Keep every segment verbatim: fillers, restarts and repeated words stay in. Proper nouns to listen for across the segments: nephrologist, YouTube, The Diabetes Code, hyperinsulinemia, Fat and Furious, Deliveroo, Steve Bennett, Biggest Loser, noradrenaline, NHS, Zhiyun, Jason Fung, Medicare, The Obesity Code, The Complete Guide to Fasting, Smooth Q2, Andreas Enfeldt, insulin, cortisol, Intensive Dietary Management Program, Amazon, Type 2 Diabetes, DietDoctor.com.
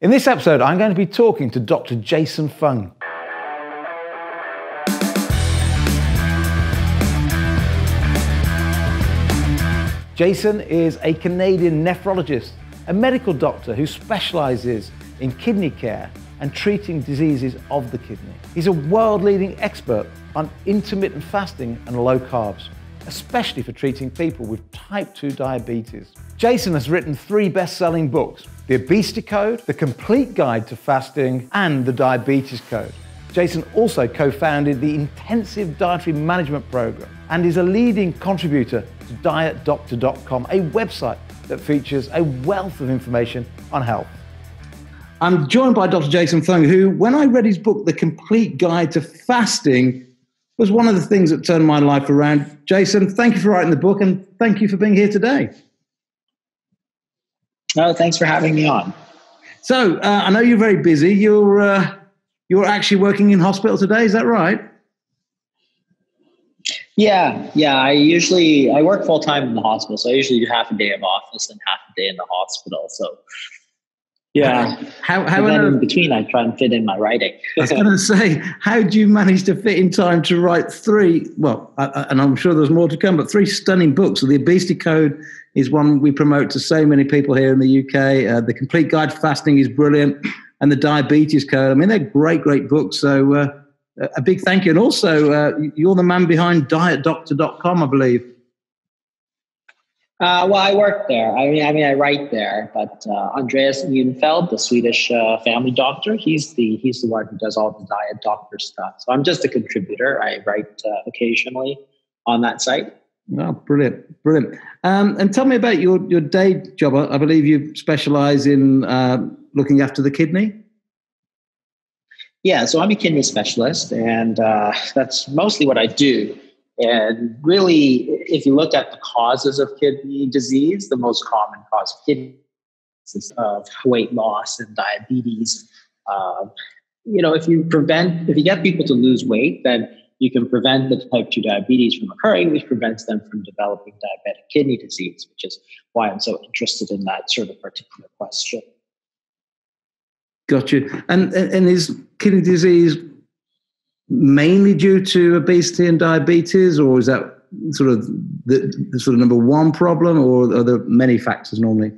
In this episode, I'm going to be talking to Doctor Jason Fung. Jason is a Canadian nephrologist, a medical doctor who specializes in kidney care and treating diseases of the kidney. He's a world-leading expert on intermittent fasting and low carbs, especially for treating people with type two diabetes. Jason has written three best-selling books: The Obesity Code, The Complete Guide to Fasting, and The Diabetes Code. Jason also co-founded the Intensive Dietary Management Program and is a leading contributor to Diet Doctor dot com, a website that features a wealth of information on health. I'm joined by Doctor Jason Fung, who, when I read his book, The Complete Guide to Fasting, was one of the things that turned my life around. Jason, thank you for writing the book, and thank you for being here today. Oh, thanks for having me on. So, uh, I know you're very busy. You're, uh, you're actually working in hospital today, is that right? Yeah, yeah. I usually, I work full-time in the hospital, so I usually do half a day of office and half a day in the hospital, so... Yeah. Uh, how, how and then in between, I try and fit in my writing. I was going to say, how do you manage to fit in time to write three, well, I, I, and I'm sure there's more to come, but three stunning books? So The Obesity Code is one we promote to so many people here in the U K. Uh, the Complete Guide to Fasting is brilliant. And The Diabetes Code. I mean, they're great, great books. So uh, a big thank you. And also, uh, you're the man behind Diet Doctor dot com, I believe. Uh, well, I work there. I mean, I mean, I write there. But uh, Andreas Enfeldt, the Swedish uh, family doctor, he's the he's the one who does all the diet doctor stuff. So I'm just a contributor. I write uh, occasionally on that site. Oh, brilliant, brilliant. Um, and tell me about your your day job. I believe you specialize in uh, looking after the kidney. Yeah, so I'm a kidney specialist, and uh, that's mostly what I do. And really, if you look at the causes of kidney disease, the most common cause of kidney disease is of weight loss and diabetes. Uh, you know, if you prevent, if you get people to lose weight, then you can prevent the type two diabetes from occurring, which prevents them from developing diabetic kidney disease, which is why I'm so interested in that sort of particular question. Got you. And, and is kidney disease mainly due to obesity and diabetes, or is that sort of the, the sort of number one problem, or are there many factors normally?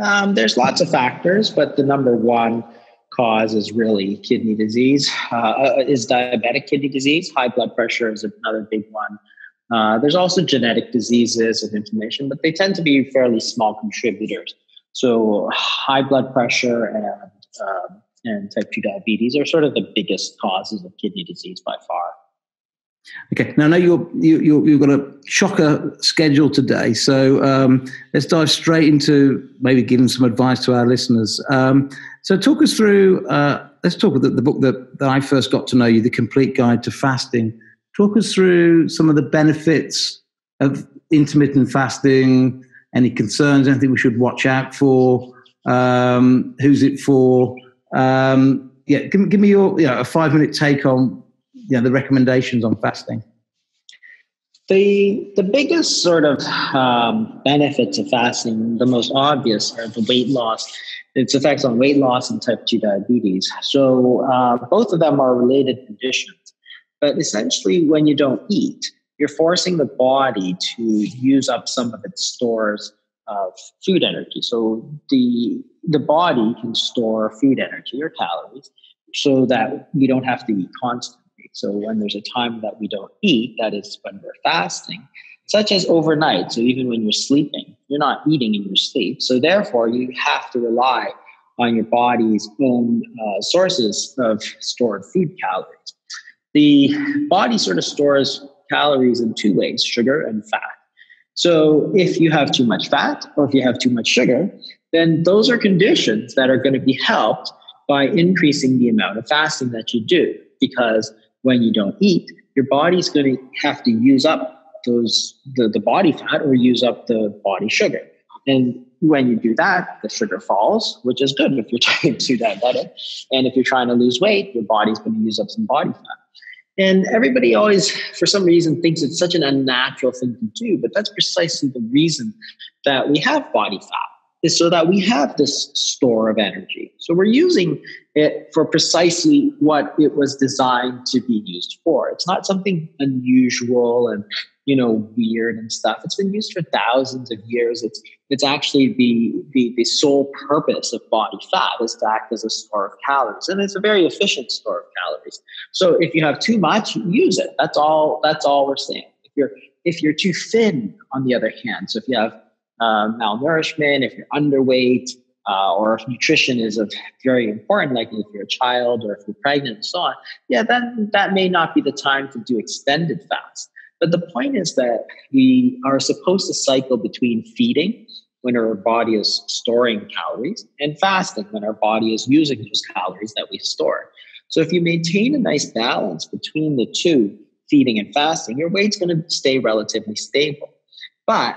Um, there's lots of factors, but the number one cause is really kidney disease, uh, is diabetic kidney disease. High blood pressure is another big one. Uh, there's also genetic diseases and inflammation, but they tend to be fairly small contributors. So high blood pressure and um, and type two diabetes are sort of the biggest causes of kidney disease by far. Okay. Now, I know you're, you, you're, you've got a shocker schedule today, so um, let's dive straight into maybe giving some advice to our listeners. Um, so talk us through, uh, let's talk about the, the book that, that I first got to know you, The Complete Guide to Fasting. Talk us through some of the benefits of intermittent fasting, any concerns, anything we should watch out for, um, who's it for? Um, yeah, give, give me your, you know, a five minute take on, you know, the recommendations on fasting. The, the biggest sort of, um, benefits of fasting, the most obvious, are the weight loss, its effects on weight loss and type two diabetes. So, uh, both of them are related conditions, but essentially when you don't eat, you're forcing the body to use up some of its stores of food energy. So the, the body can store food energy or calories so that we don't have to eat constantly. So when there's a time that we don't eat, that is when we're fasting, such as overnight. So even when you're sleeping, you're not eating in your sleep. So therefore you have to rely on your body's own uh, sources of stored food calories. The body sort of stores calories in two ways, sugar and fat. So if you have too much fat or if you have too much sugar, then those are conditions that are going to be helped by increasing the amount of fasting that you do, because when you don't eat, your body's going to have to use up those the, the body fat or use up the body sugar. And when you do that, the sugar falls, which is good if you're type two diabetic. And if you're trying to lose weight, your body's going to use up some body fat. And everybody always, for some reason, thinks it's such an unnatural thing to do, but that's precisely the reason that we have body fat. is so that we have this store of energy. So we're using it for precisely what it was designed to be used for. It's not something unusual and, you know, weird and stuff. It's been used for thousands of years. It's it's actually the, the, the sole purpose of body fat is to act as a store of calories. And it's a very efficient store of calories. So if you have too much, use it. That's all, that's all we're saying. If you're, if you're too thin, on the other hand, so if you have Um, malnourishment, if you're underweight, uh, or if nutrition is of very important, like if you're a child or if you're pregnant and so on, yeah, then that may not be the time to do extended fasts. But the point is that we are supposed to cycle between feeding, when our body is storing calories, and fasting, when our body is using those calories that we store. So if you maintain a nice balance between the two, feeding and fasting, your weight's going to stay relatively stable. But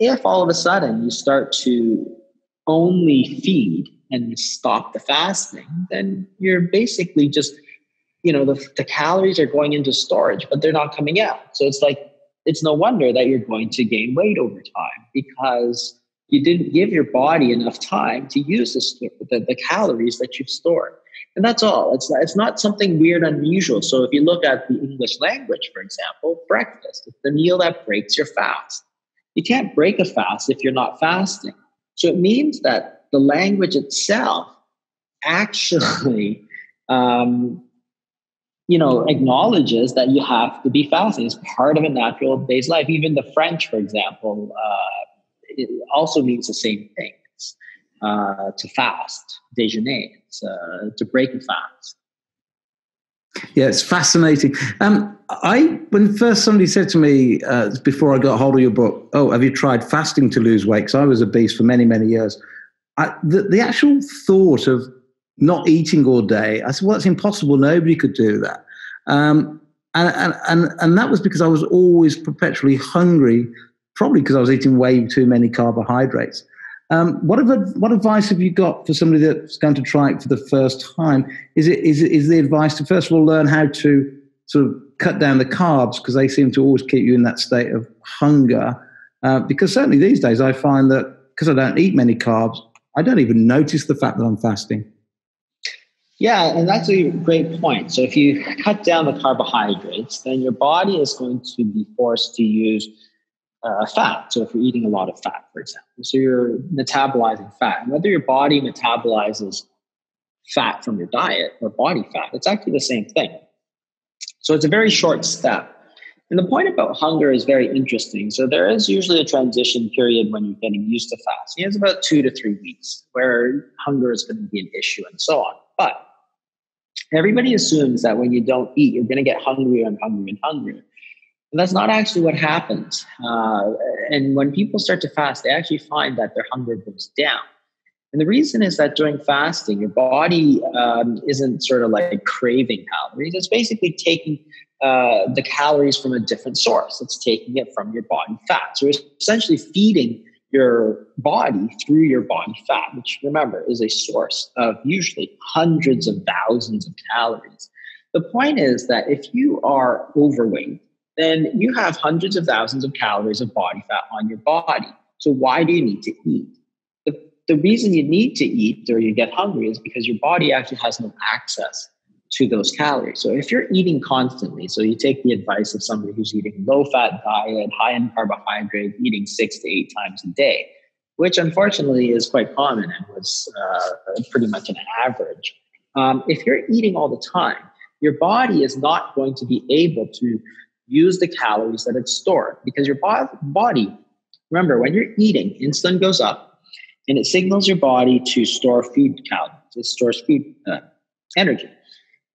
if all of a sudden you start to only feed and stop the fasting, then you're basically just, you know, the, the calories are going into storage, but they're not coming out. So it's like, it's no wonder that you're going to gain weight over time, because you didn't give your body enough time to use the, the, the calories that you've stored. And that's all. It's not, it's not something weird, unusual. So if you look at the English language, for example, breakfast, it's the meal that breaks your fast. You can't break a fast if you're not fasting. So it means that the language itself actually, um, you know, acknowledges that you have to be fasting. It's part of a natural day's life. Even the French, for example, uh, it also means the same thing. It's, uh, to fast, déjeuner, it's, uh, to break a fast. Yeah, it's fascinating. Um, I when first somebody said to me uh, before I got hold of your book, "Oh, have you tried fasting to lose weight?" Because I was obese for many, many years. I, the, the actual thought of not eating all day, I said, "Well, that's impossible. Nobody could do that." Um, and, and and and that was because I was always perpetually hungry, probably because I was eating way too many carbohydrates. Um, what, have, what advice have you got for somebody that's going to try it for the first time? Is it is, is the advice to, first of all, learn how to sort of cut down the carbs, because they seem to always keep you in that state of hunger? Uh, because certainly these days I find that because I don't eat many carbs, I don't even notice the fact that I'm fasting. Yeah, and that's a great point. So if you cut down the carbohydrates, then your body is going to be forced to use Uh, fat. So if you're eating a lot of fat, for example, so you're metabolizing fat. And whether your body metabolizes fat from your diet or body fat, it's actually the same thing. So it's a very short step. And the point about hunger is very interesting. So there is usually a transition period when you're getting used to fasting. It's about two to three weeks where hunger is going to be an issue and so on. But everybody assumes that when you don't eat, you're going to get hungrier and hungrier and hungrier. And that's not actually what happens. Uh, and when people start to fast, they actually find that their hunger goes down. And the reason is that during fasting, your body um, isn't sort of like craving calories. It's basically taking uh, the calories from a different source. It's taking it from your body fat. So it's essentially feeding your body through your body fat, which, remember, is a source of usually hundreds of thousands of calories. The point is that if you are overweight, then you have hundreds of thousands of calories of body fat on your body. So why do you need to eat? The, the reason you need to eat or you get hungry is because your body actually has no access to those calories. So if you're eating constantly, so you take the advice of somebody who's eating low-fat diet, high in carbohydrate, eating six to eight times a day, which unfortunately is quite common and was uh, pretty much an average. Um, if you're eating all the time, your body is not going to be able to use the calories that it's stored, because your body, remember, when you're eating, insulin goes up and it signals your body to store food calories, it stores food uh, energy.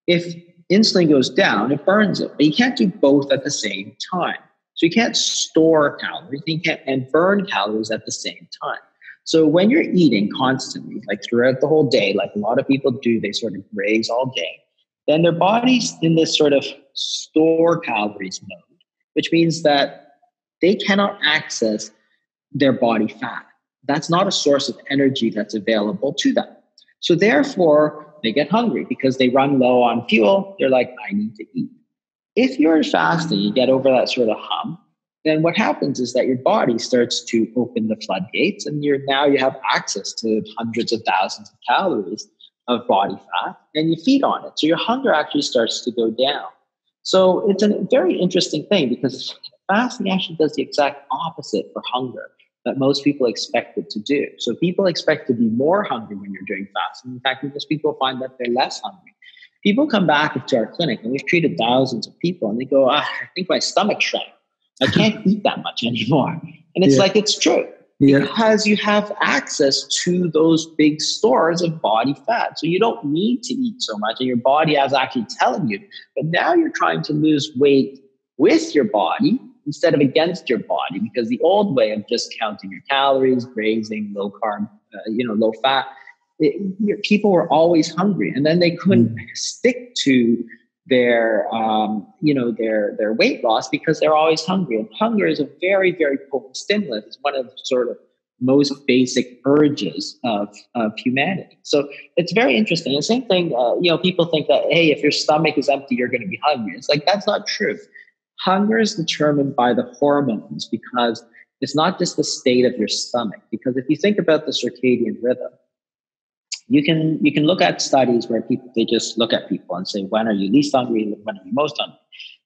If insulin goes down, it burns it, but you can't do both at the same time. So you can't store calories and, you can't, and burn calories at the same time. So when you're eating constantly, like throughout the whole day, like a lot of people do, they sort of graze all day, then their body's in this sort of store calories mode, which means that they cannot access their body fat. That's not a source of energy that's available to them. So therefore, they get hungry because they run low on fuel. They're like, I need to eat. If you're fasting, you get over that sort of hump, then what happens is that your body starts to open the floodgates, and you're now you have access to hundreds of thousands of calories of body fat, and you feed on it. So your hunger actually starts to go down. So it's a very interesting thing, because fasting actually does the exact opposite for hunger that most people expect it to do. So people expect to be more hungry when you're doing fasting. In fact, most people find that they're less hungry. People come back to our clinic, and we've treated thousands of people, and they go, ah, I think my stomach shrank. I can't eat that much anymore. And it's yeah. like, it's true. Yeah. Because you have access to those big stores of body fat. So you don't need to eat so much, and your body is actually telling you. But now you're trying to lose weight with your body instead of against your body, because the old way of just counting your calories, grazing, low carb, uh, you know, low fat, it, you know, people were always hungry, and then they couldn't mm. stick to their, um, you know, their their weight loss because they're always hungry. And hunger is a very, very potent stimulus. It's one of the sort of most basic urges of, of humanity. So it's very interesting. The same thing, uh, you know, people think that, hey, if your stomach is empty, you're going to be hungry. It's like, that's not true. Hunger is determined by the hormones, because it's not just the state of your stomach. Because if you think about the circadian rhythm, you can you can look at studies where people they just look at people and say, when are you least hungry? When are you most hungry?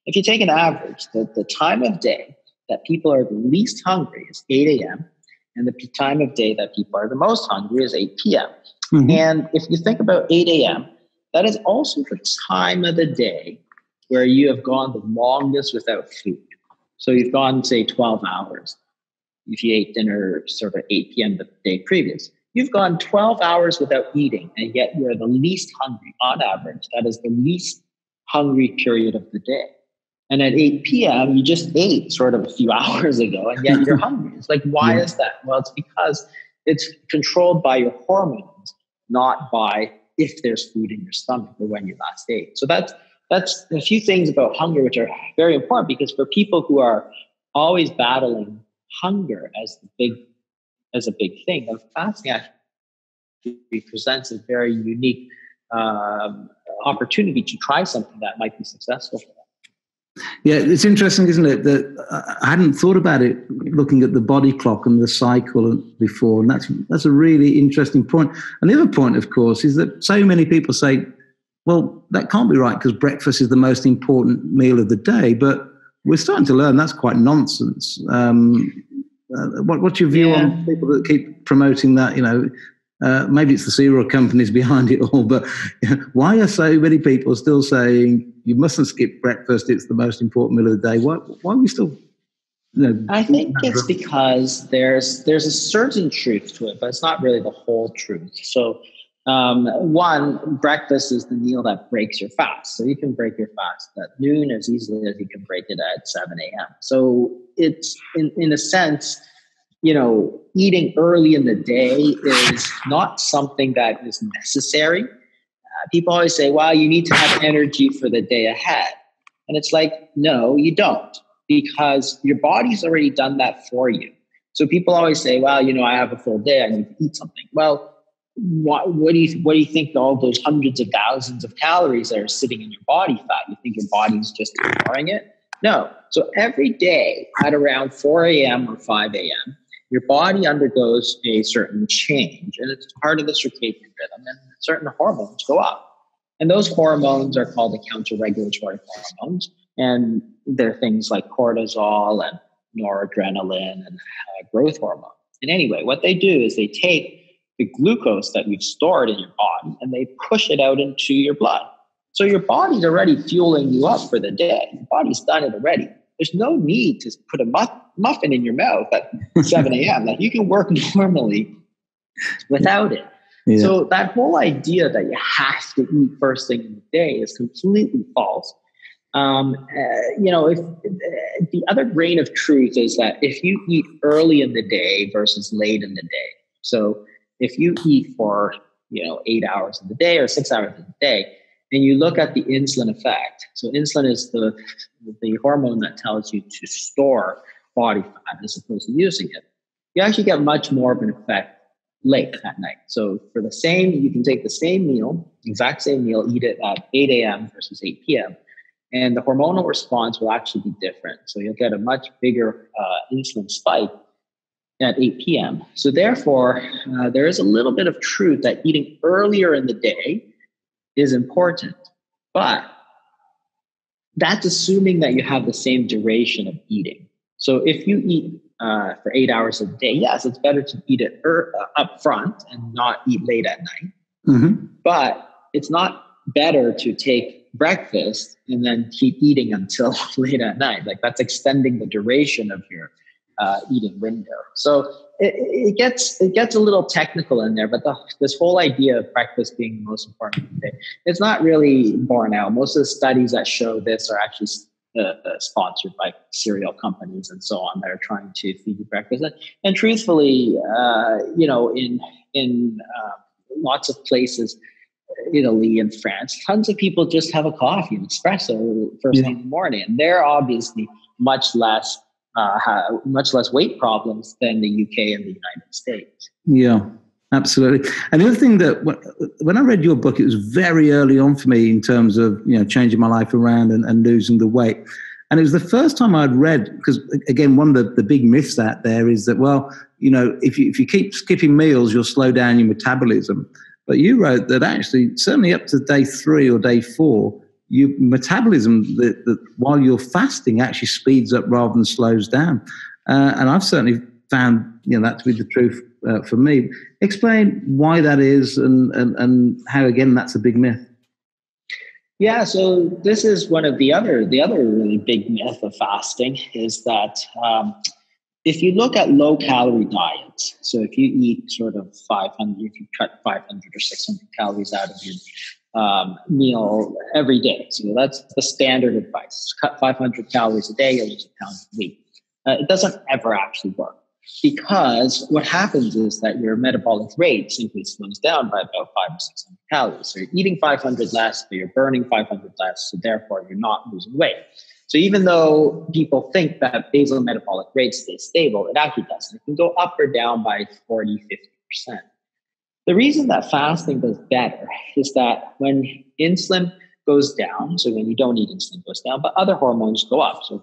If you take an average, the, the time of day that people are the least hungry is eight a.m. and the time of day that people are the most hungry is eight p.m. Mm-hmm. And if you think about eight a.m., that is also the time of the day where you have gone the longest without food. So you've gone, say, twelve hours. If you ate dinner sort of eight p.m. the day previous, you've gone twelve hours without eating, and yet you're the least hungry on average. That is the least hungry period of the day. And at eight p.m., you just ate sort of a few hours ago, and yet you're hungry. It's like, why yeah. is that? Well, it's because it's controlled by your hormones, not by if there's food in your stomach or when you last ate. So that's That's a few things about hunger which are very important, because for people who are always battling hunger as the big as a big thing, fasting actually presents a very unique um, opportunity to try something that might be successful for them. Yeah, it's interesting, isn't it? That I hadn't thought about it looking at the body clock and the cycle before, and that's that's a really interesting point. And the other point, of course, is that so many people say, well, that can't be right because breakfast is the most important meal of the day. But we're starting to learn that's quite nonsense. Um, uh, what, what's your view yeah. on people that keep promoting that? You know, uh, maybe it's the cereal companies behind it all, but you know, why are so many people still saying you mustn't skip breakfast? It's the most important meal of the day. Why, why are we still? You know, I think it's breakfast? Because there's there's a certain truth to it, but it's not really the whole truth. So. Um, one, breakfast is the meal that breaks your fast. So you can break your fast at noon as easily as you can break it at seven a.m. So it's, in, in a sense, you know, eating early in the day is not something that is necessary. Uh, people always say, well, you need to have energy for the day ahead. And it's like, no, you don't, because your body's already done that for you. So people always say, well, you know, I have a full day, I need to eat something. Well, What, what do you what do you think all those hundreds of thousands of calories that are sitting in your body fat? You think your body's just ignoring it? No. So every day at around four a.m. or five a.m., your body undergoes a certain change, and it's part of the circadian rhythm, and certain hormones go up. And those hormones are called the counter-regulatory hormones, and they're things like cortisol and noradrenaline and uh, growth hormone. And anyway, what they do is they take the glucose that we've stored in your body, and they push it out into your blood. So your body's already fueling you up for the day. Your body's done it already. There's no need to put a muff- muffin in your mouth at seven a.m. Like, you can work normally without it. Yeah. So that whole idea that you have to eat first thing in the day is completely false. Um, uh, you know, if uh, the other grain of truth is that if you eat early in the day versus late in the day, so if you eat for, you know, eight hours of the day or six hours of the day, and you look at the insulin effect. So insulin is the, the hormone that tells you to store body fat as opposed to using it. You actually get much more of an effect late at night. So for the same, you can take the same meal, exact same meal, eat it at eight a.m. versus eight p.m. And the hormonal response will actually be different. So you'll get a much bigger uh, insulin spike at eight p.m. So therefore, uh, there is a little bit of truth that eating earlier in the day is important. But that's assuming that you have the same duration of eating. So if you eat uh, for eight hours a day, yes, it's better to eat it er- up front and not eat late at night. Mm-hmm. But it's not better to take breakfast and then keep eating until late at night. Like, that's extending the duration of your uh, eating window. So it, it gets it gets a little technical in there, but the, this whole idea of breakfast being the most important thing, it's not really borne out. Most of the studies that show this are actually uh, sponsored by cereal companies and so on that are trying to feed you breakfast. And, and truthfully, uh, you know, in in uh, lots of places, Italy and France, tons of people just have a coffee, an espresso first thing in the morning, and they're obviously much less, uh, much less weight problems than the U K and the United States. Yeah, absolutely. And the other thing that when I read your book, it was very early on for me in terms of, you know, changing my life around and, and losing the weight. And it was the first time I'd read, because again, one of the, the big myths out there is that, well, you know, if you if you keep skipping meals, you'll slow down your metabolism. But you wrote that actually, certainly up to day three or day four, your metabolism, that, that while you're fasting, actually speeds up rather than slows down. Uh, and I've certainly found, you know, that to be the truth uh, for me. Explain why that is and, and, and how, again, that's a big myth. Yeah, so this is one of the other, the other really big myth of fasting is that um, if you look at low-calorie diets, so if you eat sort of five hundred, if you cut five hundred or six hundred calories out of your um, meal every day, so that's the standard advice. Cut five hundred calories a day, you'll lose a pound a week. Uh, it doesn't ever actually work, because what happens is that your metabolic rate simply slows down by about five or six hundred calories. So you're eating five hundred less, but you're burning five hundred less, so therefore you're not losing weight. So even though people think that basal metabolic rate stays stable, it actually doesn't. It can go up or down by forty, fifty percent. The reason that fasting does better is that when insulin goes down, so when you don't eat, insulin goes down, but other hormones go up. So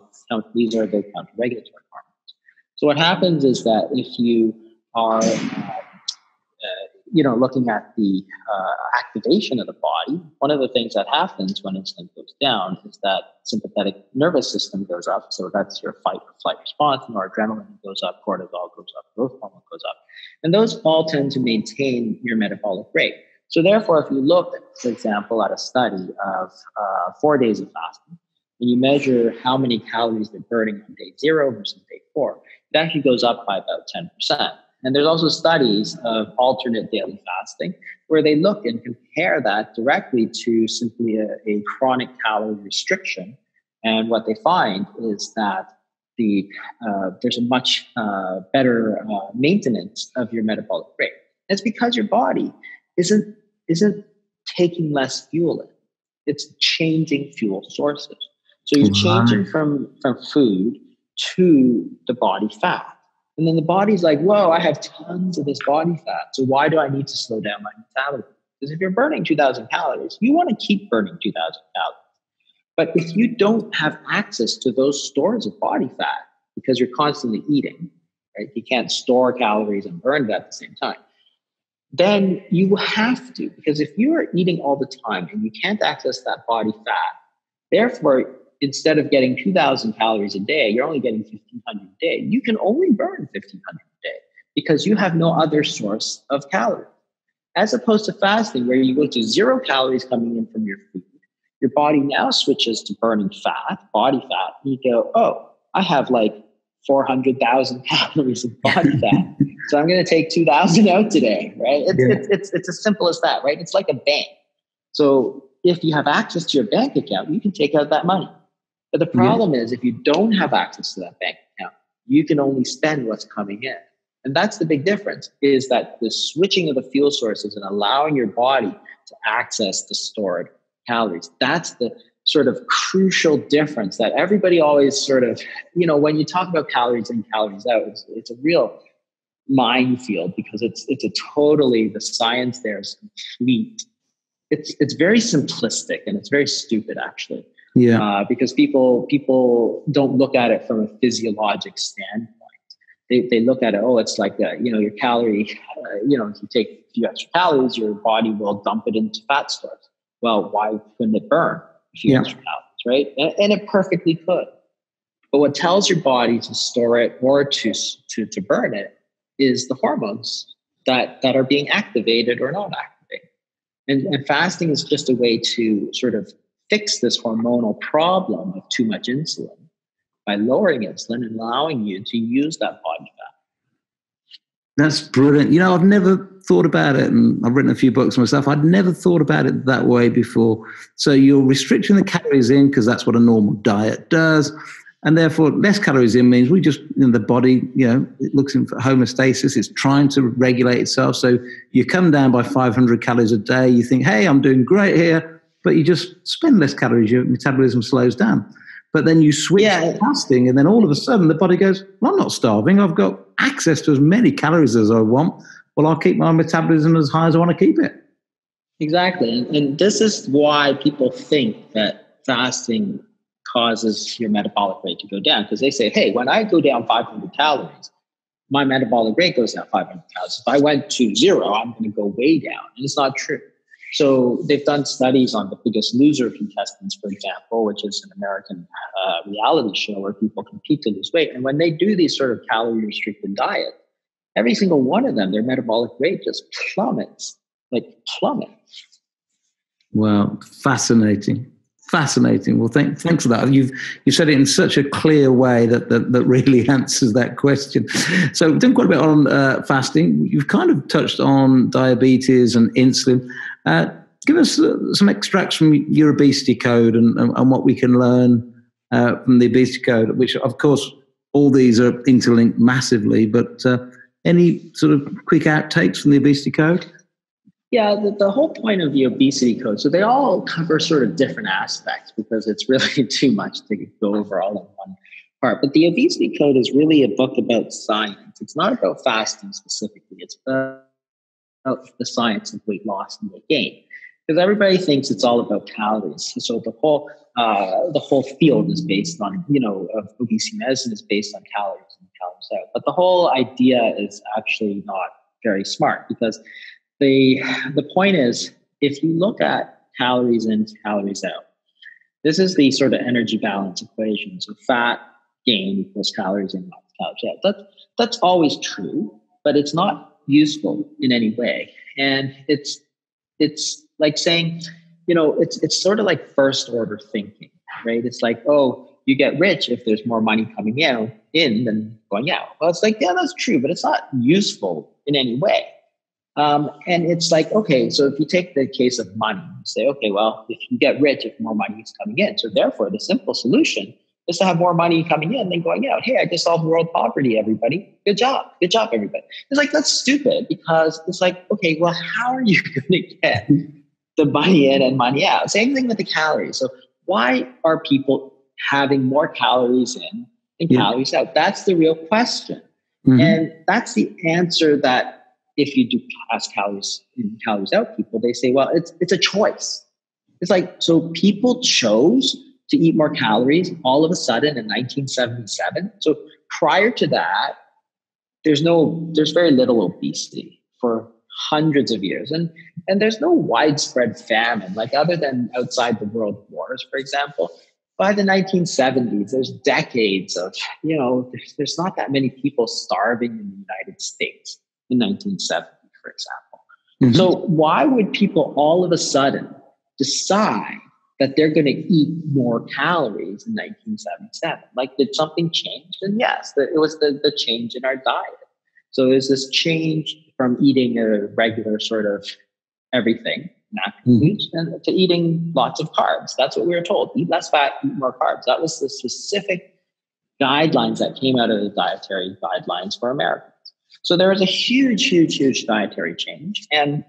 these are the counter-regulatory hormones. So what happens is that if you are, uh, uh, you know, looking at the uh, activation of the body, one of the things that happens when insulin goes down is that sympathetic nervous system goes up. So that's your fight or flight response, and our adrenaline goes up, cortisol goes up, growth hormone goes up. And those all tend to maintain your metabolic rate. So therefore, if you look, for example, at a study of uh, four days of fasting, and you measure how many calories they're burning on day zero versus day four, it actually goes up by about ten percent. And there's also studies of alternate daily fasting where they look and compare that directly to simply a, a chronic calorie restriction. And what they find is that the uh, there's a much uh, better uh, maintenance of your metabolic rate. That's because your body isn't, isn't taking less fuel in. It's changing fuel sources. So you're mm-hmm. changing from, from food to the body fat. And then the body's like, whoa, I have tons of this body fat, so why do I need to slow down my metabolism? Because if you're burning two thousand calories, you want to keep burning two thousand calories. But if you don't have access to those stores of body fat, because you're constantly eating, right? You can't store calories and burn them at the same time. Then you have to, because if you are eating all the time and you can't access that body fat, therefore, instead of getting two thousand calories a day, you're only getting fifteen hundred a day. You can only burn fifteen hundred a day because you have no other source of calories. As opposed to fasting, where you go to zero calories coming in from your food, your body now switches to burning fat, body fat. And you go, oh, I have like four hundred thousand calories of body fat, so I'm going to take two thousand out today, right? It's, yeah. it's, it's, it's as simple as that, right? It's like a bank. So if you have access to your bank account, you can take out that money. But the problem yeah. is, if you don't have access to that bank account, you can only spend what's coming in. And that's the big difference, is that the switching of the fuel sources and allowing your body to access the stored calories. That's the sort of crucial difference that everybody always sort of, you know, when you talk about calories in, calories out, it's, it's a real minefield, because it's it's a totally, the science there is complete. It's, it's very simplistic and it's very stupid, actually. Yeah. Uh, because people people don't look at it from a physiologic standpoint. They they look at it, oh, it's like a, you know, your calorie, uh, you know, if you take a few extra calories, your body will dump it into fat stores. Well, why couldn't it burn a few yeah. extra calories, right? And, and it perfectly could. But what tells your body to store it or to to to burn it is the hormones that that are being activated or not activated. And, and fasting is just a way to sort of fix this hormonal problem of too much insulin by lowering insulin and allowing you to use that body fat. That's brilliant. You know, I've never thought about it, and I've written a few books myself. I'd never thought about it that way before. So you're restricting the calories in because that's what a normal diet does. And therefore, less calories in means we just, you know, the body, you know, it looks in for homeostasis. It's trying to regulate itself. So you come down by five hundred calories a day. You think, hey, I'm doing great here. But you just spend less calories. Your metabolism slows down. But then you switch yeah. to fasting. And then all of a sudden, the body goes, well, I'm not starving. I've got access to as many calories as I want. Well, I'll keep my metabolism as high as I want to keep it. Exactly. And this is why people think that fasting causes your metabolic rate to go down, because they say, hey, when I go down five hundred calories, my metabolic rate goes down five hundred calories. If I went to zero, I'm going to go way down. And it's not true. So they've done studies on the Biggest Loser contestants, for example, which is an American uh, reality show where people compete to lose weight. And when they do these sort of calorie restricted diets, every single one of them, their metabolic rate just plummets, like plummets. Wow, fascinating. Fascinating. Well, thank, thanks for that. You've you said it in such a clear way that that, that really answers that question. So we've done quite a bit on uh, fasting. You've kind of touched on diabetes and insulin. Uh, give us uh, some extracts from your obesity code and, and, and what we can learn uh, from the obesity code, which, of course, all these are interlinked massively, but uh, any sort of quick outtakes from the obesity code? Yeah, the, the whole point of the obesity code, so they all cover sort of different aspects because it's really too much to go over all in one part. But the obesity code is really a book about science. It's not about fasting specifically. It's about the science of weight loss and weight gain, because everybody thinks it's all about calories. So the whole uh, the whole field is based on, you know, obesity medicine is based on calories and calories out. But the whole idea is actually not very smart, because The, the point is, if you look at calories in, calories out, this is the sort of energy balance equation. So fat gain equals calories in, calories out. That's, that's always true, but it's not useful in any way. And it's it's like saying, you know, it's it's sort of like first order thinking, right? It's like, oh, you get rich if there's more money coming in, in than going out. Well, it's like, yeah, that's true, but it's not useful in any way. Um, and it's like, okay, so if you take the case of money, you say, okay, well, if you get rich, if more money is coming in. So therefore, the simple solution is to have more money coming in than going out. Hey, I just solved world poverty, everybody. Good job. Good job, everybody. It's like, that's stupid, because it's like, okay, well, how are you going to get the money in and money out? Same thing with the calories. So why are people having more calories in and yeah. calories out? That's the real question. Mm-hmm. And that's the answer that, if you do ask calories in, calories out people, they say, well, it's it's a choice. It's like, so people chose to eat more calories all of a sudden in nineteen seventy-seven. So prior to that, there's no, there's very little obesity for hundreds of years. And, and there's no widespread famine, like other than outside the world wars, for example. By the nineteen seventies, there's decades of, you know, there's, there's not that many people starving in the United States. In nineteen seventy, for example. Mm-hmm. So why would people all of a sudden decide that they're going to eat more calories in nineteen seventy-seven? Like, did something change? And yes, the, it was the, the change in our diet. So there's this change from eating a regular sort of everything, natural foods, mm-hmm. and to eating lots of carbs. That's what we were told. Eat less fat, eat more carbs. That was the specific guidelines that came out of the dietary guidelines for America. So there was a huge, huge, huge dietary change. And,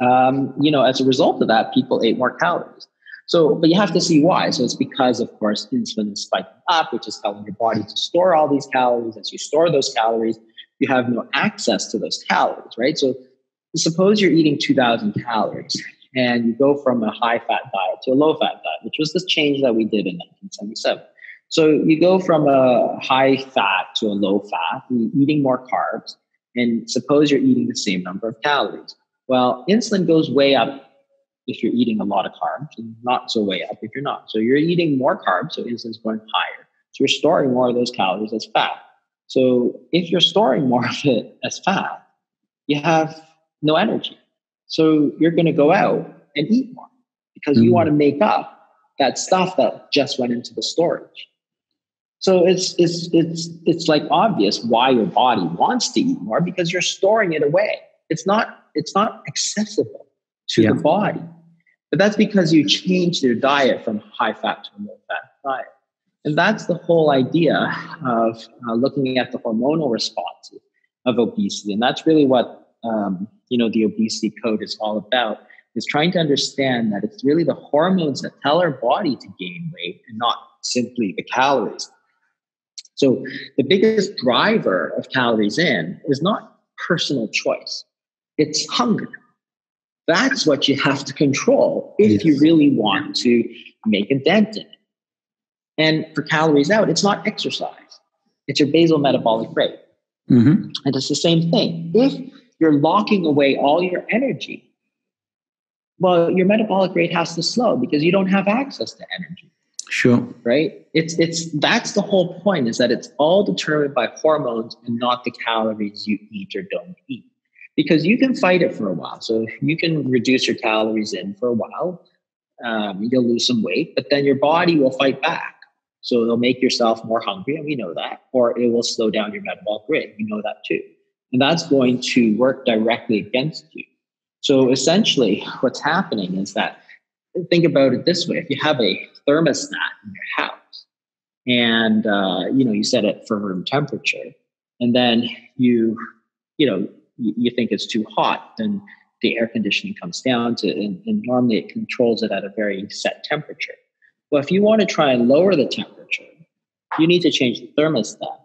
um, you know, as a result of that, people ate more calories. So, but you have to see why. So it's because, of course, insulin is spiking up, which is telling your body to store all these calories. As you store those calories, you have no access to those calories, right? So suppose you're eating two thousand calories and you go from a high-fat diet to a low-fat diet, which was the change that we did in nineteen seventy-seven. So you go from a high-fat to a low-fat, eating more carbs, and suppose you're eating the same number of calories. Well, insulin goes way up if you're eating a lot of carbs, and not so way up if you're not. So you're eating more carbs, so insulin's going higher. So you're storing more of those calories as fat. So if you're storing more of it as fat, you have no energy. So you're going to go out and eat more because mm-hmm. you want to make up that stuff that just went into the storage. So it's it's it's it's like obvious why your body wants to eat more, because you're storing it away. It's not it's not accessible to yeah. the body. But that's because you changed your diet from high fat to a low fat diet. And that's the whole idea of uh, looking at the hormonal response of obesity. And that's really what, um, you know, the obesity code is all about, is trying to understand that it's really the hormones that tell our body to gain weight and not simply the calories. So the biggest driver of calories in is not personal choice. It's hunger. That's what you have to control if yes. you really want to make a dent in it. And for calories out, it's not exercise. It's your basal metabolic rate. Mm-hmm. And it's the same thing. If you're locking away all your energy, well, your metabolic rate has to slow because you don't have access to energy. Sure. Right? It's it's that's the whole point, is that it's all determined by hormones and not the calories you eat or don't eat. Because you can fight it for a while. So you can reduce your calories in for a while. Um, you'll lose some weight, but then your body will fight back. So it'll make yourself more hungry, and we know that, or it will slow down your metabolic rate. We know that too. And that's going to work directly against you. So essentially what's happening is that, think about it this way. If you have a thermostat in your house and, uh, you know, you set it for room temperature, and then you, you know, you, you think it's too hot, then the air conditioning comes down to, and, and normally it controls it at a very set temperature. Well, if you want to try and lower the temperature, you need to change the thermostat.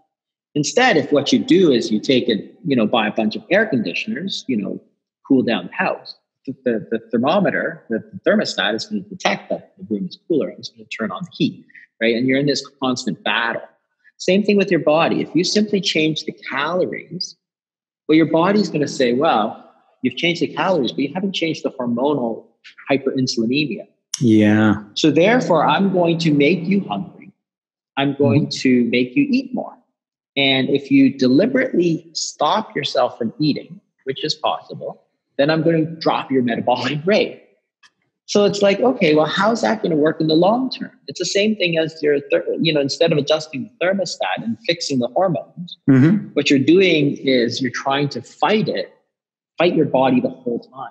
Instead, if what you do is you take it, you know, buy a bunch of air conditioners, you know, cool down the house, the, the, the thermometer, the, the thermostat is going to detect that the room is cooler and it's going to turn on the heat, right? And you're in this constant battle. Same thing with your body. If you simply change the calories, well, your body's going to say, well, you've changed the calories, but you haven't changed the hormonal hyperinsulinemia. Yeah. So therefore, I'm going to make you hungry. I'm going mm-hmm. to make you eat more. And if you deliberately stop yourself from eating, which is possible, then I'm going to drop your metabolic rate. So it's like, okay, well, how's that going to work in the long term? It's the same thing as your, ther- you know, instead of adjusting the thermostat and fixing the hormones, mm-hmm. what you're doing is you're trying to fight it. Fight your body the whole time.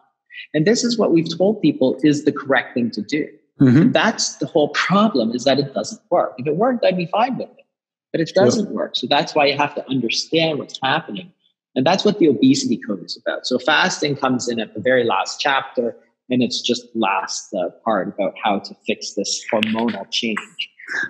And this is what we've told people is the correct thing to do. Mm-hmm. That's the whole problem, is that it doesn't work. If it worked, I'd be fine with it. But it doesn't yeah. work. So that's why you have to understand what's happening. And that's what the obesity code is about. So fasting comes in at the very last chapter, and it's just the last uh, part about how to fix this hormonal change.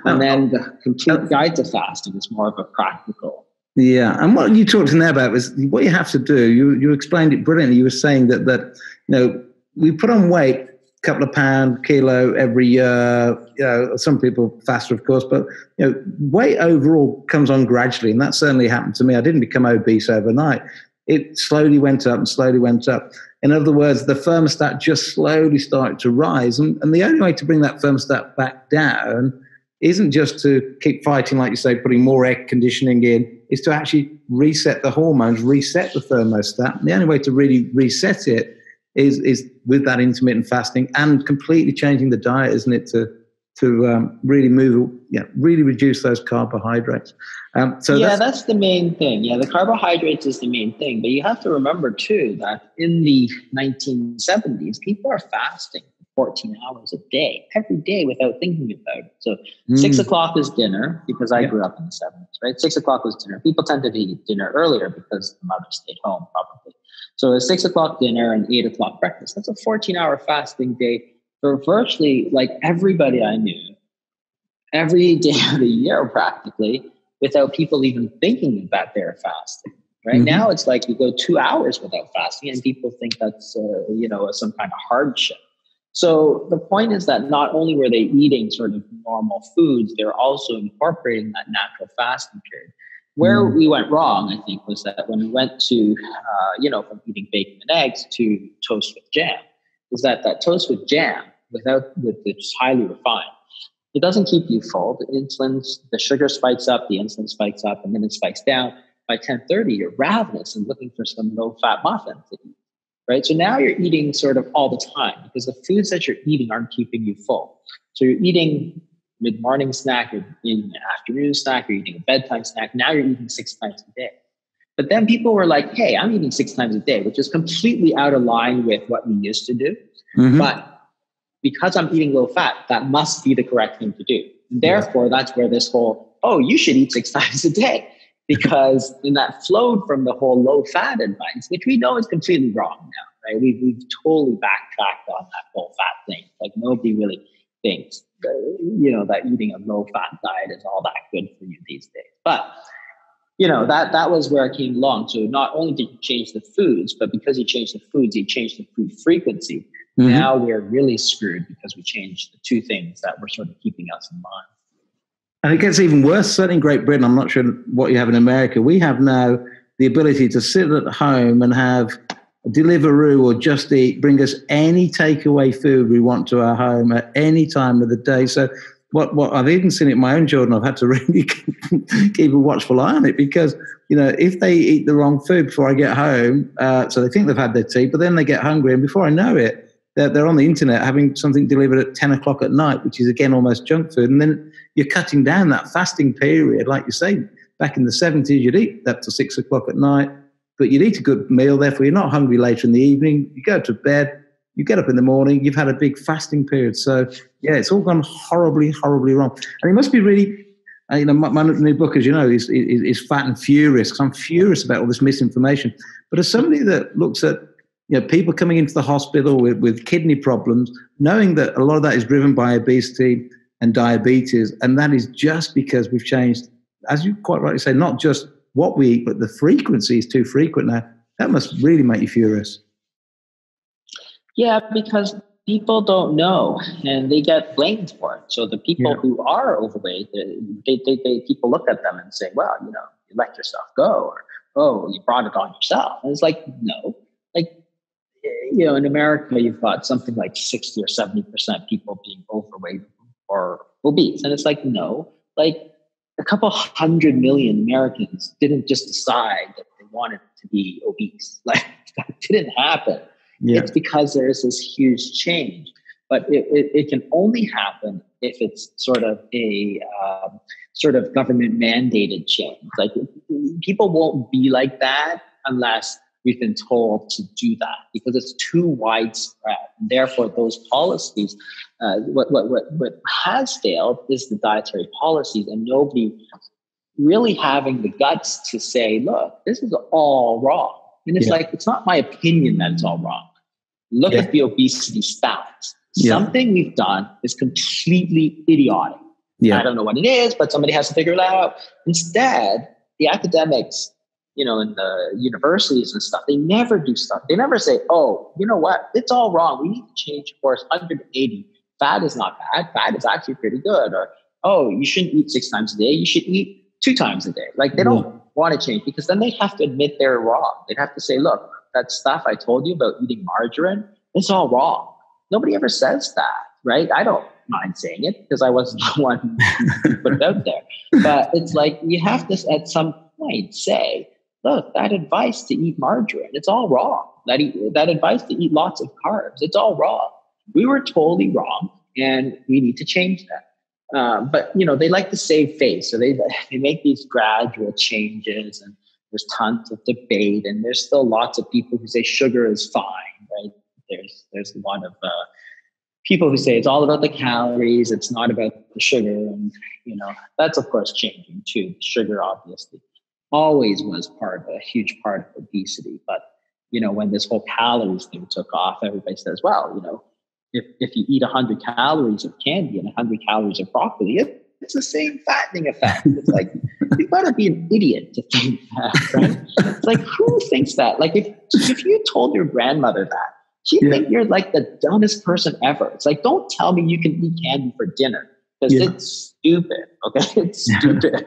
And then the complete guide to fasting is more of a practical. Yeah, and what you talked in there about was what you have to do. You you explained it brilliantly. You were saying that that you know we put on weight, a couple of pound, kilo every year. You know, some people faster, of course, but you know, weight overall comes on gradually, and that certainly happened to me. I didn't become obese overnight. It slowly went up and slowly went up. In other words, the thermostat just slowly started to rise, and, and the only way to bring that thermostat back down isn't just to keep fighting, like you say, putting more air conditioning in, is to actually reset the hormones, reset the thermostat. And the only way to really reset it is is with that intermittent fasting and completely changing the diet, isn't it, to to um, really move, yeah, really reduce those carbohydrates. Um, so yeah, that's, that's the main thing. Yeah, the carbohydrates is the main thing. But you have to remember, too, that in the nineteen seventies, people are fasting fourteen hours a day, every day, without thinking about it. So mm. six o'clock is dinner, because I yeah. grew up in the seventies, right? Six o'clock was dinner. People tended to eat dinner earlier because the mother stayed home, probably. So a six o'clock dinner and eight o'clock breakfast. That's a fourteen hour fasting day for virtually like everybody I knew, every day of the year, practically, without people even thinking that they're fasting. Right mm-hmm. now, it's like you go two hours without fasting and people think that's, uh, you know, some kind of hardship. So the point is that not only were they eating sort of normal foods, they're also incorporating that natural fasting period. Where mm. we went wrong, I think, was that when we went to, uh, you know, from eating bacon and eggs to toast with jam, is that that toast with jam, without with it's highly refined, it doesn't keep you full. The insulin, the sugar spikes up, the insulin spikes up, and then it spikes down. By ten thirty, you're ravenous and looking for some low-fat muffins to eat, right? So now you're eating sort of all the time because the foods that you're eating aren't keeping you full. So you're eating mid-morning snack, you're eating an afternoon snack, you're eating a bedtime snack. Now you're eating six times a day. But then people were like, hey, I'm eating six times a day, which is completely out of line with what we used to do. Mm-hmm. But because I'm eating low-fat, that must be the correct thing to do. And therefore, yeah. that's where this whole, oh, you should eat six times a day. Because then that flowed from the whole low-fat advice, which we know is completely wrong now, right? We've, we've totally backtracked on that low-fat thing. Like, nobody really thinks, you know, that eating a low-fat diet is all that good for you these days. But, you know, that, that was where it came along. So not only did you change the foods, but because you changed the foods, you changed the food frequency. Mm-hmm. Now we're really screwed because we changed the two things that were sort of keeping us in line. And it gets even worse, certainly in Great Britain. I'm not sure what you have in America. We have now the ability to sit at home and have Deliveroo or Just Eat bring us any takeaway food we want to our home at any time of the day. So what, what I've even seen it in my own children, I've had to really keep a watchful eye on it because, you know, if they eat the wrong food before I get home, uh, so they think they've had their tea, but then they get hungry. And before I know it, they're on the internet having something delivered at ten o'clock at night, which is, again, almost junk food. And then you're cutting down that fasting period. Like you say, back in the seventies, you'd eat up to six o'clock at night, but you'd eat a good meal. Therefore, you're not hungry later in the evening. You go to bed, you get up in the morning, you've had a big fasting period. So, yeah, it's all gone horribly, horribly wrong. And it must be really, you know, my, my new book, as you know, is, is, is Fat and Furious, because I'm furious about all this misinformation. But as somebody that looks at, you know, people coming into the hospital with, with kidney problems, knowing that a lot of that is driven by obesity and diabetes, and that is just because we've changed, as you quite rightly say, not just what we eat, but the frequency is too frequent now. That must really make you furious. Yeah, because people don't know, and they get blamed for it. So the people yeah. who are overweight, they, they, they people look at them and say, well, you know, you let yourself go, or, oh, you brought it on yourself. And it's like, no. Like, you know, in America, you've got something like sixty or seventy percent people being overweight or obese. And it's like, no, like a couple hundred million Americans didn't just decide that they wanted to be obese. Like, that didn't happen. Yeah. It's because there is this huge change. But it, it, it can only happen if it's sort of a um, sort of government mandated change. Like, people won't be like that unless we've been told to do that because it's too widespread. And therefore, those policies, uh, what, what, what, what has failed is the dietary policies and nobody really having the guts to say, look, this is all wrong. And it's yeah. like, it's not my opinion that it's all wrong. Look yeah. at the obesity stats. Yeah. Something we've done is completely idiotic. Yeah. I don't know what it is, but somebody has to figure it out. Instead, the academics, you know, in the universities and stuff, they never do stuff. They never say, oh, you know what? It's all wrong. We need to change course one hundred eighty. Fat is not bad. Fat is actually pretty good. Or, oh, you shouldn't eat six times a day. You should eat two times a day. Like, they don't yeah. want to change because then they have to admit they're wrong. They'd have to say, look, that stuff I told you about eating margarine, it's all wrong. Nobody ever says that, right? I don't mind saying it because I wasn't the one who put it out there. But it's like, you have to at some point say, look, that advice to eat margarine, it's all wrong. That e- that advice to eat lots of carbs, it's all wrong. We were totally wrong, and we need to change that. Um, but, you know, they like to save face. So they, they make these gradual changes, and there's tons of debate, and there's still lots of people who say sugar is fine, right? There's, there's a lot of uh, people who say it's all about the calories, it's not about the sugar, and, you know, that's, of course, changing, too. Sugar, obviously, always was part of a huge part of obesity. But, you know, when this whole calories thing took off, everybody says, well, you know, if, if you eat one hundred calories of candy and one hundred calories of broccoli, it, it's the same fattening effect. It's like, you've got to be an idiot to think that, right? It's like, who thinks that? Like, if, if you told your grandmother that, she'd yeah. think you're like the dumbest person ever. It's like, don't tell me you can eat candy for dinner because yeah. it's stupid. Okay. It's stupid.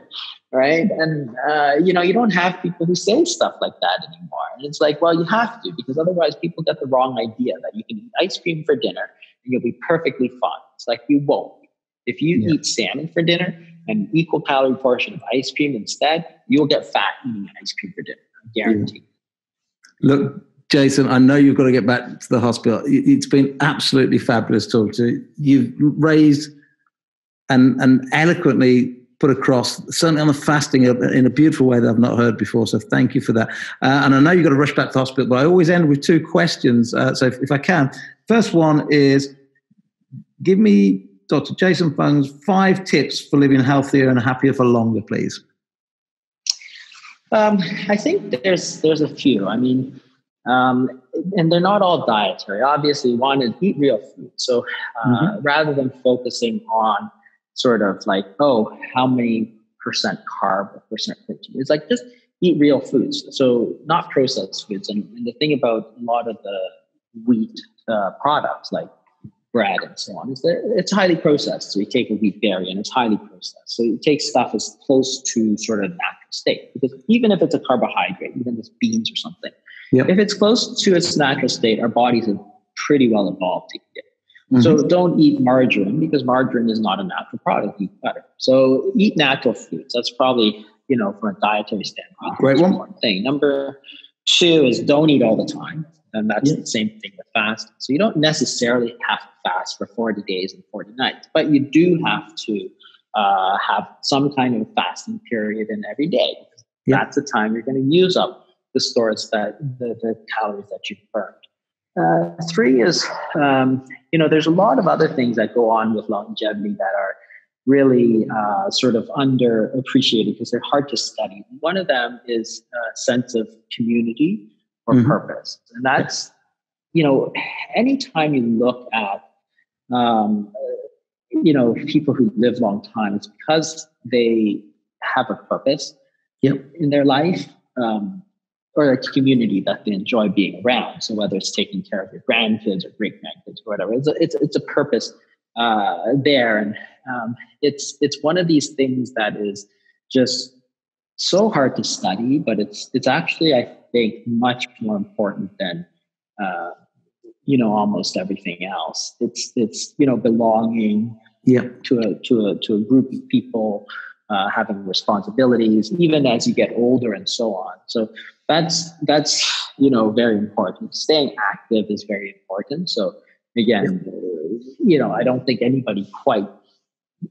Right. And, uh, you know, you don't have people who say stuff like that anymore. And it's like, well, you have to, because otherwise people get the wrong idea that you can eat ice cream for dinner and you'll be perfectly fine. It's like, you won't. If you yeah. eat salmon for dinner and an equal calorie portion of ice cream instead, you'll get fat eating ice cream for dinner. I guarantee. Yeah. Look, Jason, I know you've got to get back to the hospital. It's been absolutely fabulous talking to you. You've raised and, and eloquently put across, certainly on the fasting, in a beautiful way that I've not heard before. So thank you for that. Uh, and I know you've got to rush back to the hospital, but I always end with two questions. Uh, so if, if I can, first one is, give me Doctor Jason Fung's five tips for living healthier and happier for longer, please. Um, I think there's there's a few. I mean, um, and they're not all dietary. Obviously, one is eat real food. So uh, mm-hmm. rather than focusing on sort of like, oh, how many percent carb or percent protein, it's like just eat real foods. So not processed foods. And, and the thing about a lot of the wheat uh, products, like bread and so on, is that it's highly processed. So you take a wheat berry and it's highly processed. So you take stuff as close to sort of natural state, because even if it's a carbohydrate, even if it's beans or something, yep. if it's close to its natural state, our bodies are pretty well evolved to eat it. Mm-hmm. So don't eat margarine, because margarine is not a natural product. Eat butter. So eat natural foods. That's probably, you know, from a dietary standpoint, great one. one thing. Number two is don't eat all the time. And that's yeah. the same thing with fasting. So you don't necessarily have to fast for forty days and forty nights, but you do have to uh, have some kind of fasting period in every day. Yeah. That's the time you're going to use up the stores that the, the calories that you've burned. Uh, three is, um, you know, there's a lot of other things that go on with longevity that are really uh, sort of underappreciated because they're hard to study. One of them is a sense of community or mm-hmm. purpose. And that's, you know, anytime you look at, um, you know, people who live a long time, it's because they have a purpose yep. in their life, um, or a community that they enjoy being around. So whether it's taking care of your grandkids or great grandkids or whatever, it's a, it's, it's a purpose uh, there. And um, it's, it's one of these things that is just so hard to study, but it's, it's actually, I think, much more important than, uh, you know, almost everything else. It's, it's, you know, belonging yeah. to a, to a, to a group of people, uh, having responsibilities, even as you get older and so on. So that's, that's, you know, very important. Staying active is very important. So again, you know, I don't think anybody quite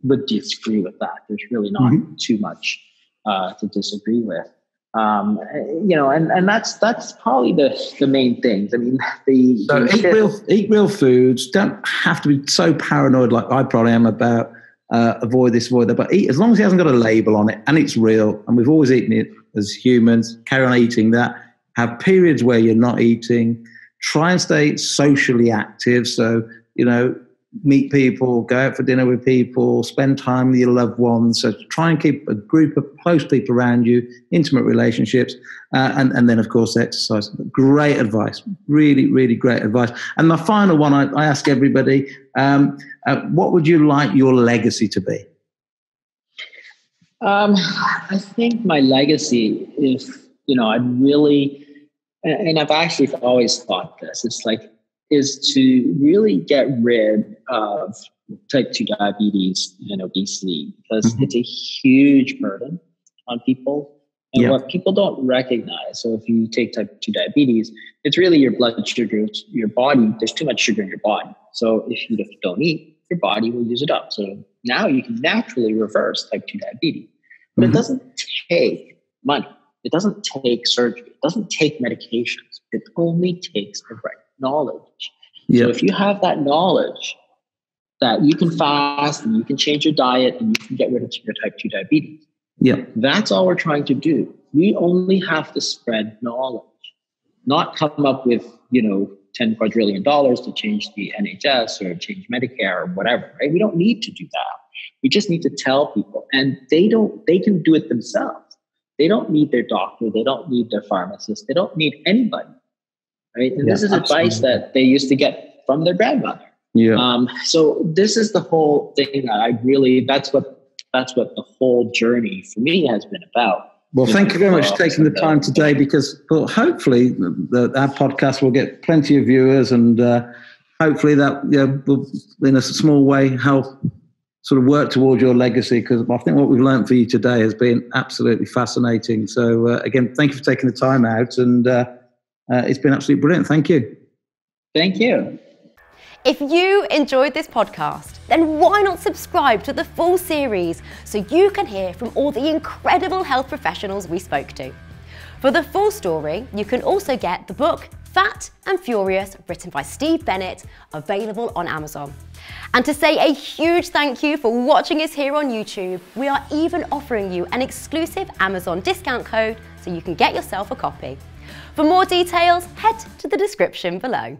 would disagree with that. There's really not mm-hmm. too much uh, to disagree with. Um, you know, and, and that's, that's probably the, the main things. I mean, the, so the eat real, eat real foods. Don't have to be so paranoid like I probably am about, uh, avoid this, avoid that, but eat, as long as it hasn't got a label on it and it's real. And we've always eaten it as humans, carry on eating that, have periods where you're not eating, try and stay socially active. So, you know, meet people, go out for dinner with people, spend time with your loved ones. So try and keep a group of close people around you, intimate relationships, uh, and, and then, of course, exercise. Great advice. Really, really great advice. And my final one, I, I ask everybody, um, uh, what would you like your legacy to be? Um, I think my legacy is, you know, I'm really, and I've actually always thought this, it's like, is to really get rid of type two diabetes and obesity, because mm-hmm. it's a huge burden on people. And yeah. what people don't recognize, so if you take type two diabetes, it's really your blood sugars, your body, there's too much sugar in your body. So if you don't eat, your body will use it up. So now you can naturally reverse type two diabetes. But mm-hmm. it doesn't take money. It doesn't take surgery. It doesn't take medications. It only takes the right knowledge. Yep. So if you have that knowledge that you can fast and you can change your diet and you can get rid of your type two diabetes, yep. that's all we're trying to do. We only have to spread knowledge, not come up with, you know, ten quadrillion dollars to change the N H S or change Medicare or whatever, right? We don't need to do that. We just need to tell people, and they don't, they can do it themselves. They don't need their doctor. They don't need their pharmacist. They don't need anybody. right? And yeah, this is absolutely. advice that they used to get from their grandmother. Yeah. Um, so this is the whole thing that I really, that's what, that's what the whole journey for me has been about. Well, thank you very much for taking the time today, because well, hopefully the, our podcast will get plenty of viewers, and uh, hopefully that you know, will, in a small way, help sort of work towards your legacy, because I think what we've learned for you today has been absolutely fascinating. So uh, again, thank you for taking the time out, and uh, uh, it's been absolutely brilliant. Thank you. Thank you. If you enjoyed this podcast, then why not subscribe to the full series so you can hear from all the incredible health professionals we spoke to. For the full story, you can also get the book Fat and Furious, written by Steve Bennett, available on Amazon. And to say a huge thank you for watching us here on YouTube, we are even offering you an exclusive Amazon discount code so you can get yourself a copy. For more details, head to the description below.